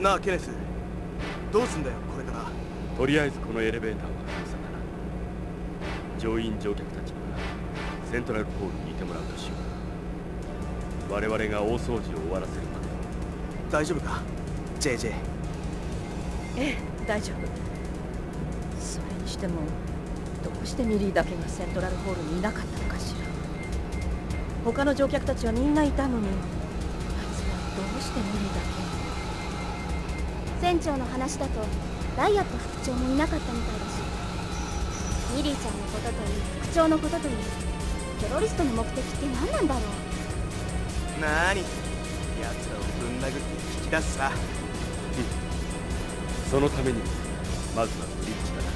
なあケネス、どうすんだよこれから。とりあえずこのエレベーターは封鎖だな。乗員乗客たちにはセントラルホールにいてもらうらしい。我々が大掃除を終わらせるまで。大丈夫か JJ？ ええ、大丈夫。それにしてもどうしてミリーだけがセントラルホールにいなかったのかしら。他の乗客たちはみんないたのに、あいつはどうしてミリーだけ。船長の話だとダイアット副長もいなかったみたいだし、ミリーちゃんのことといい副長のことといい、テロリストの目的って何なんだろう。なーに、やつらをぶん殴って引き出すさ。そのためにまずはブリッジだな。